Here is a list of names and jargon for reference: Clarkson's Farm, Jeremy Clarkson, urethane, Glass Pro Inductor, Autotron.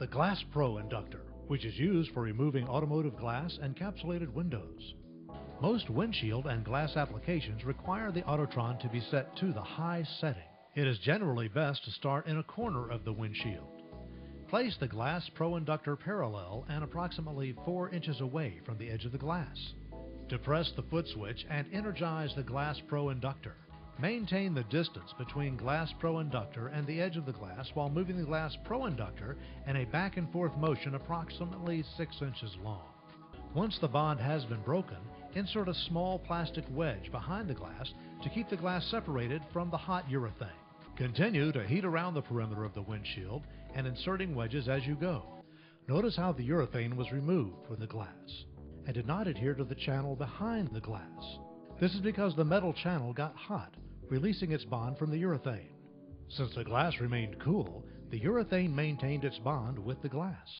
the Glass Pro Inductor, which is used for removing automotive glass and capsulated windows. Most windshield and glass applications require the Autotron to be set to the high setting. It is generally best to start in a corner of the windshield. Place the Glass Pro Inductor parallel and approximately 4 inches away from the edge of the glass. Depress the foot switch and energize the Glass Pro Inductor. Maintain the distance between Glass Pro Inductor and the edge of the glass while moving the Glass Pro Inductor in a back and forth motion approximately 6 inches long. Once the bond has been broken, insert a small plastic wedge behind the glass to keep the glass separated from the hot urethane. Continue to heat around the perimeter of the windshield and inserting wedges as you go. Notice how the urethane was removed from the glass and did not adhere to the channel behind the glass. This is because the metal channel got hot, releasing its bond from the urethane. Since the glass remained cool, the urethane maintained its bond with the glass.